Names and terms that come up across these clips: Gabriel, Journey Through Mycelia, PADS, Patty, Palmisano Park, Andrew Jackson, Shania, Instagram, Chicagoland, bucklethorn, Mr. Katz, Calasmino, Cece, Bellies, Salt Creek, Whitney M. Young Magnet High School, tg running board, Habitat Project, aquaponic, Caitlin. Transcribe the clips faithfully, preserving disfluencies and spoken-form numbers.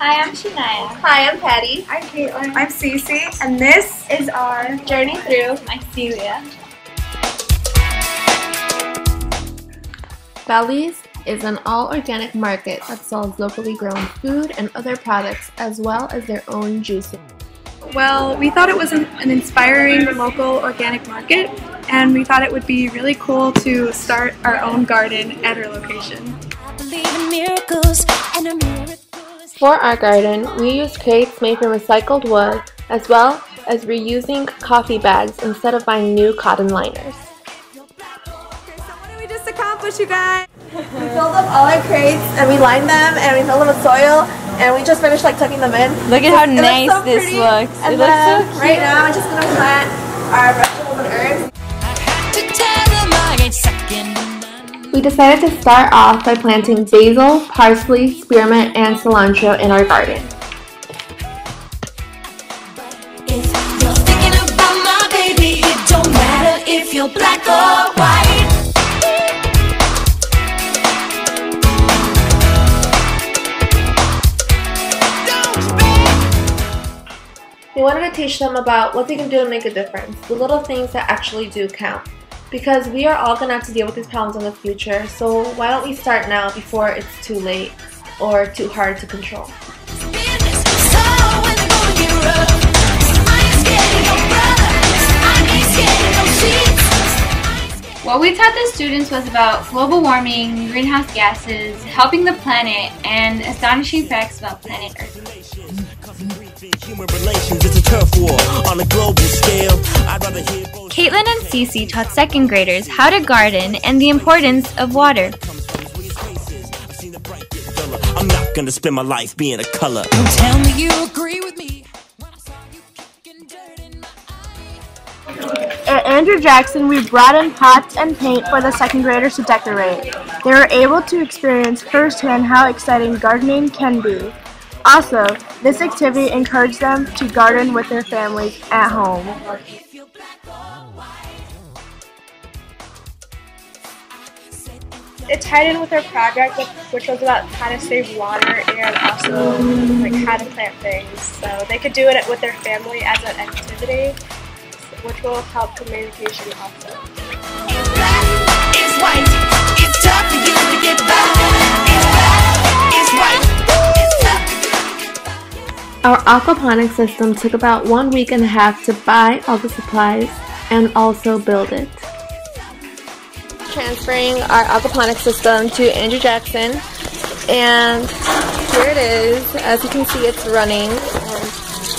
Hi, I'm Shania. Hi, I'm Patty. I'm Caitlin. I'm Cece. And this is our Journey Through Mycelia. Bellies is an all-organic market that sells locally grown food and other products, as well as their own juices. Well, we thought it was an, an inspiring local organic market, and we thought it would be really cool to start our own garden at our location. For our garden, we use crates made from recycled wood, as well as reusing coffee bags instead of buying new cotton liners. So what did we just accomplish, you guys? We filled up all our crates, and we lined them, and we filled them with soil, and we just finished like tucking them in. Look at how it nice looks so this pretty. looks. And it looks so cute. Right now, I'm just gonna plant our vegetables and herbs. We decided to start off by planting basil, parsley, spearmint, and cilantro in our garden. If you're thinking about my baby, it don't matter if you're black or white. We wanted to teach them about what they can do to make a difference, the little things that actually do count. Because we are all going to have to deal with these problems in the future, so why don't we start now before it's too late or too hard to control. What we taught the students was about global warming, greenhouse gases, helping the planet, and astonishing facts about planet Earth. Human relations, it's a turf war on a global scale. I'd rather hear both. Caitlin and Cece taught second graders how to garden and the importance of water. I'm not gonna spend my life being a color. Don't tell me you agree with me. At Andrew Jackson, we brought in pots and paint for the second graders to decorate. They were able to experience firsthand how exciting gardening can be. Also, this activity encouraged them to garden with their families at home. It tied in with our project, which was about how to save water and also like how to plant things. So they could do it with their family as an activity, which will help communication also. It's black, it's white, it's tough for you to get by. It's black, it's white. Our aquaponic system took about one week and a half to buy all the supplies and also build it. Transferring our aquaponic system to Andrew Jackson, and here it is. As you can see, it's running and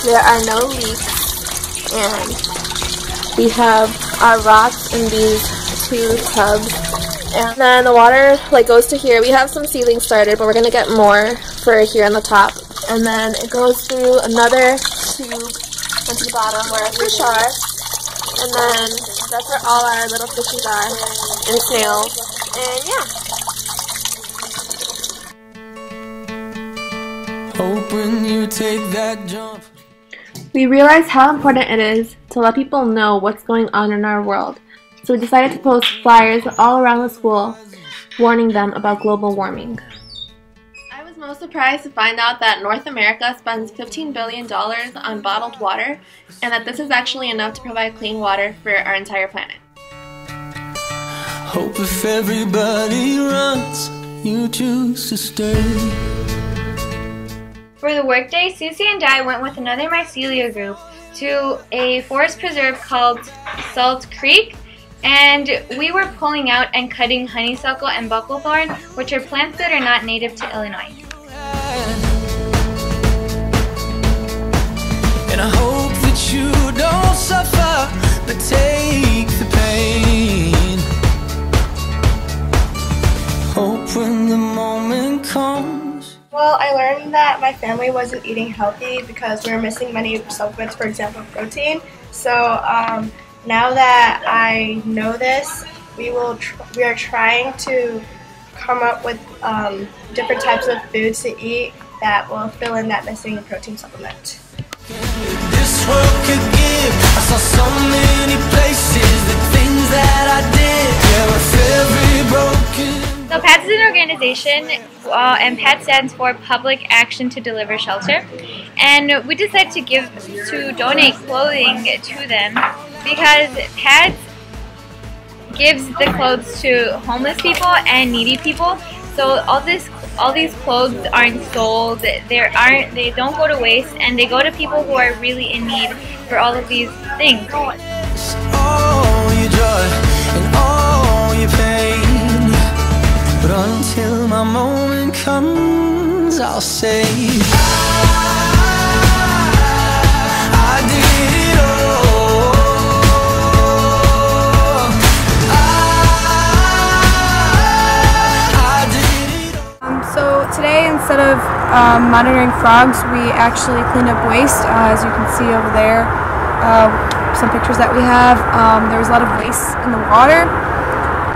there are no leaks, and we have our rocks in these two tubs, and then the water like goes to here. We have some seedlings started, but we're going to get more for here on the top. And then it goes through another tube into the bottom where our fish are. And then that's where all our little fishes are and snails. And yeah. Hoping you take that jump. We realized how important it is to let people know what's going on in our world. So we decided to post flyers all around the school warning them about global warming. I was most surprised to find out that North America spends fifteen billion dollars on bottled water, and that this is actually enough to provide clean water for our entire planet. Hope if everybody runs, you choose to stay. For the workday, Cece and I went with another mycelia group to a forest preserve called Salt Creek. And we were pulling out and cutting honeysuckle and bucklethorn, which are plants that are not native to Illinois. And I hope that you don't suffer, but take the pain. Hope when the moment comes. Well, I learned that my family wasn't eating healthy because we were missing many supplements, for example, protein. So, um... now that I know this, we will tr we are trying to come up with um, different types of foods to eat that will fill in that missing protein supplement. This world could give. I saw so many places, the things that I did. Yeah, with every broken So PADS is an organization, uh, and PADS stands for Public Action to Deliver Shelter. And we decided to give, to donate clothing to them because PADS gives the clothes to homeless people and needy people. So all this, all these clothes aren't sold. There aren't, they don't go to waste, and they go to people who are really in need for all of these things. All your joy and all your pain, but until my moment comes, I'll say I, I did it all. Today, instead of um, monitoring frogs, we actually cleaned up waste. Uh, as you can see over there, uh, some pictures that we have, um, there was a lot of waste in the water,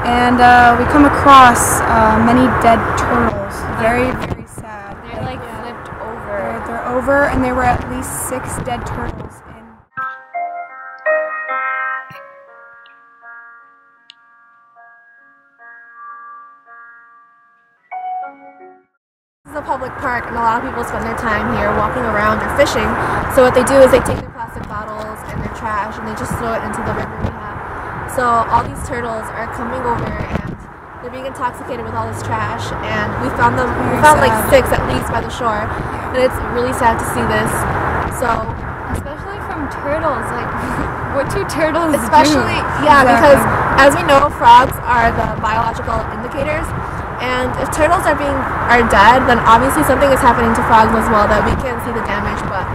and uh, we come across uh, many dead turtles. Very, very sad. They're like yeah. flipped over. They're, they're over, and there were at least six dead turtles. This is a public park, and a lot of people spend their time here walking around or fishing. So what they do is they take their plastic bottles and their trash, and they just throw it into the river we have. So all these turtles are coming over, and they're being intoxicated with all this trash. And we found them, we found like six at least by the shore, and it's really sad to see this. So especially from turtles, like what do turtles especially, do? Especially, yeah, exactly. Because as we know, frogs are the biological indicators. And if turtles are being are dead, then obviously something is happening to frogs as well that we can't see the damage, but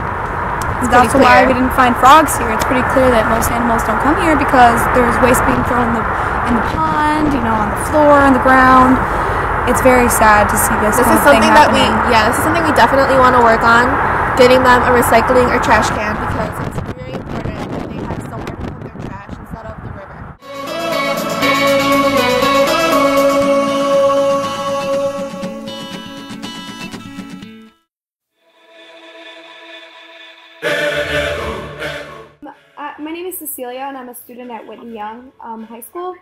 it's that's clear. Why we didn't find frogs here. It's pretty clear that most animals don't come here because there's waste being thrown in the in the pond, you know, on the floor, on the ground. It's very sad to see this. This kind is something of thing that happening. we yeah, this is something we definitely want to work on, getting them a recycling or trash can because it's very important that they have somewhere to put their trash instead of the river. And I'm a student at Whitney Young um, High School.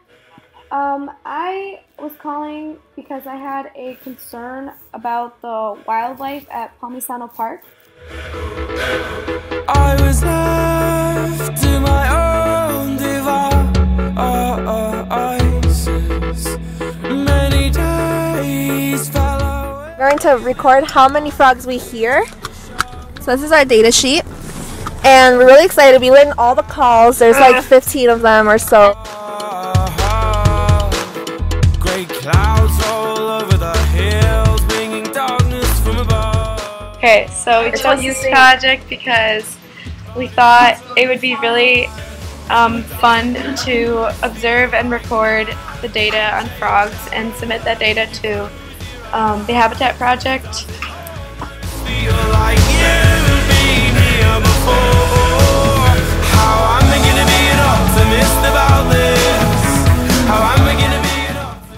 Um, I was calling because I had a concern about the wildlife at Palmisano Park. I was left to my own devices. Many days fell away. We're going to record how many frogs we hear. So this is our data sheet. And we're really excited. We went all the calls. There's like fifteen of them or so. Okay, so we chose this project because we thought it would be really um, fun to observe and record the data on frogs and submit that data to um, the Habitat Project.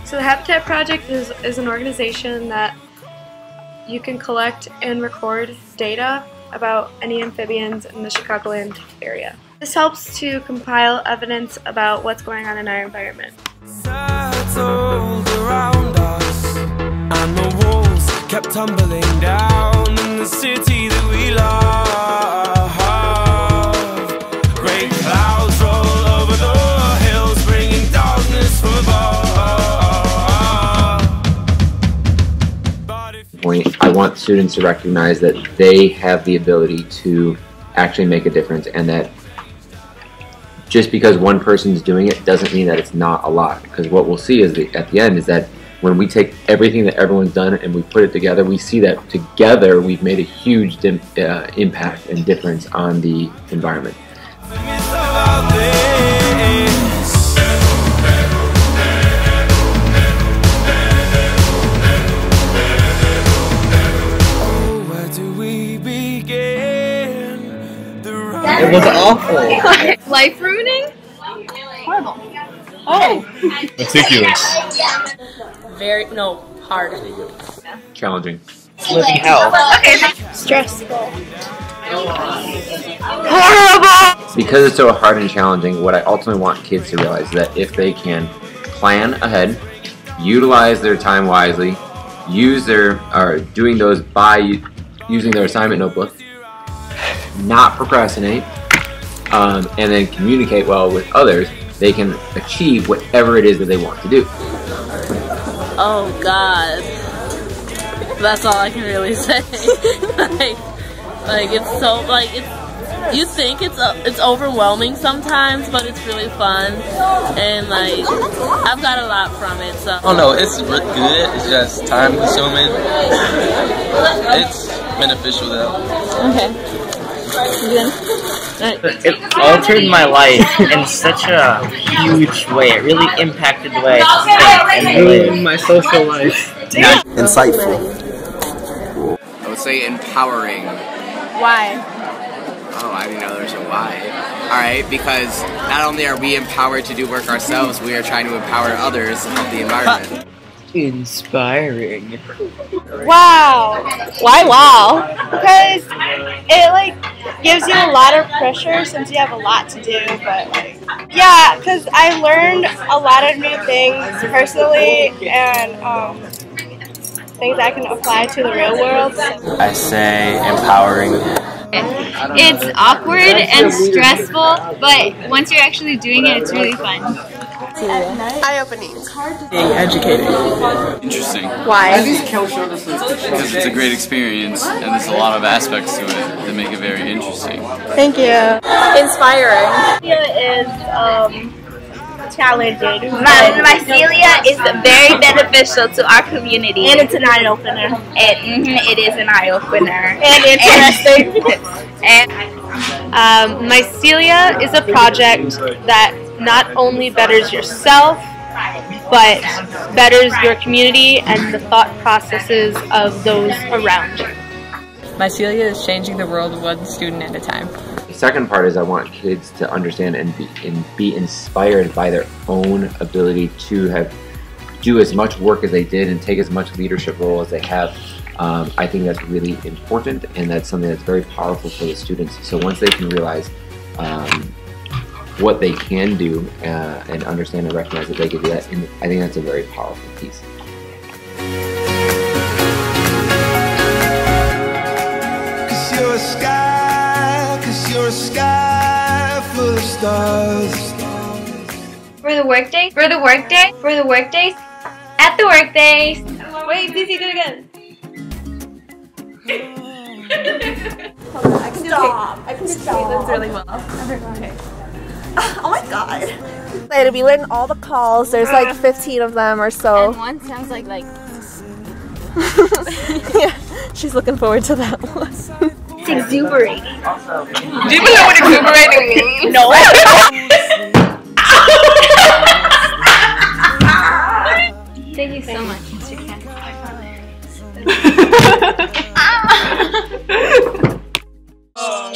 So the Habitat Project is, is an organization that you can collect and record data about any amphibians in the Chicagoland area. This helps to compile evidence about what's going on in our environment. Kept tumbling down in the city that we love. Great clouds roll over the hills, bringing darkness from above. Point, I want students to recognize that they have the ability to actually make a difference, and that just because one person's doing it doesn't mean that it's not a lot. Because what we'll see is the, at the end is that when we take everything that everyone's done and we put it together, we see that together we've made a huge dim, uh, impact and difference on the environment. It was awful. Life ruining? Horrible. Oh, meticulous. Very, no, hard. Challenging. Living hell. Okay. Stressful. Horrible! Because it's so hard and challenging, what I ultimately want kids to realize is that if they can plan ahead, utilize their time wisely, use their, or doing those by using their assignment notebook, not procrastinate, um, and then communicate well with others, they can achieve whatever it is that they want to do. Oh God, that's all I can really say. like, like it's so, like it's, you think it's uh, it's overwhelming sometimes, but it's really fun, and like I've got a lot from it. So. Oh no, it's good. It's just time consuming. It's beneficial though. Okay. It altered my life in such a huge way. It really impacted the way I think and my social life. Yeah. Insightful. I would say empowering. Why? Oh, I didn't know there's a why. Alright, because not only are we empowered to do work ourselves, we are trying to empower others to help the environment. Inspiring. Wow. Why wow? Because it like gives you a lot of pressure since you have a lot to do, but like yeah, because I learned a lot of new things personally and um, things I can apply to the real world. I say empowering. It's awkward and stressful, but once you're actually doing it, it's really fun. Eye-opening. Educating. Interesting. Why? Because it's a great experience and there's a lot of aspects to it that make it very interesting. Thank you. Inspiring. Mycelia is um, challenging. My, mycelia is very beneficial to our community. And it's an eye-opener. And mm-hmm, it is an eye-opener. And interesting. and, um, mycelia is a project that not only betters yourself, but betters your community and the thought processes of those around you. Mycelia is changing the world one student at a time. The second part is I want kids to understand and be, and be inspired by their own ability to have do as much work as they did and take as much leadership role as they have. Um, I think that's really important, and that's something that's very powerful for the students. So once they can realize um, what they can do uh, and understand and recognize that they can do that. And I think that's a very powerful piece. Cause you're a sky, cause you're a sky full of stars. For the workday, for the workday, for the workdays, at the workdays. Wait, Cece, do it again. I can do Stop. I can do Caitlin's really well. Okay. Oh my god. We learned all the calls. There's like fifteen of them or so. And one sounds like like yeah, she's looking forward to that one. It's exuberating. Do you even know what exuberating means? No. Thank you so much, Mister Katz. Oh.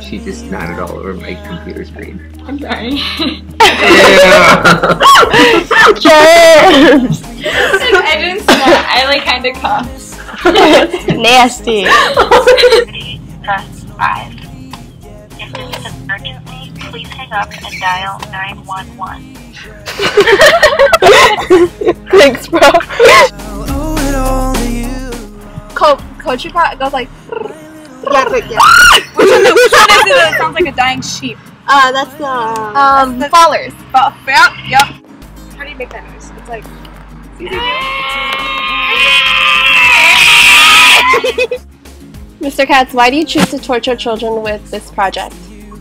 She just nodded all over my computer screen. I'm sorry. James! Like, I didn't snort, I like kinda coughed. Nasty. Press five. If this is an emergency, please hang up and dial nine one one. Thanks, bro. Cope. Coach Pot goes like, yeah, but yeah. Which one is it? Sounds like a dying sheep. Uh, that's the um that's the fallers. Fall, yeah, yep. How do you make that noise? It's like. Mister Katz, why do you choose to torture children with this project? You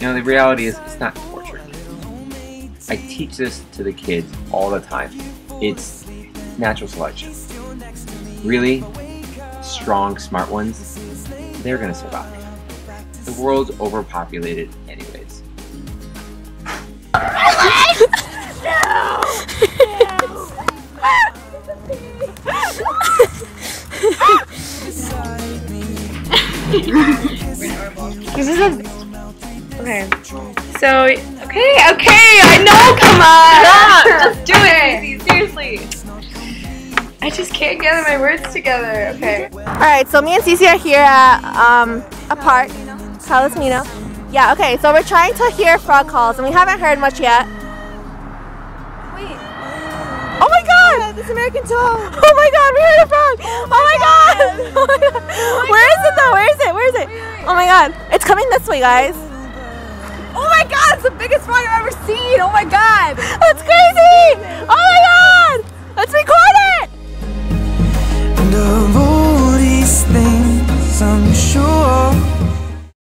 know, the reality is it's not torture. I teach this to the kids all the time. It's natural selection. Really strong, smart ones, they're gonna survive. The world's overpopulated anyways. No! This is a... Okay. So, okay, okay, I know, come on! Stop! Just do it, seriously! I just can't gather my words together, okay. Alright, so me and Cece are here at um, a park, Calasmino, Yeah, okay, so we're trying to hear frog calls, and we haven't heard much yet. Wait. Oh my god! Oh, this American Toad! Oh my god, we heard a frog! Oh my god! Oh my god. Oh my Where god. is it though? Where is it? Where is it? Wait, wait. Oh my god. It's coming this way, guys. Oh my god, it's the biggest frog I've ever seen! Oh my god! That's crazy! Oh my god! Let's be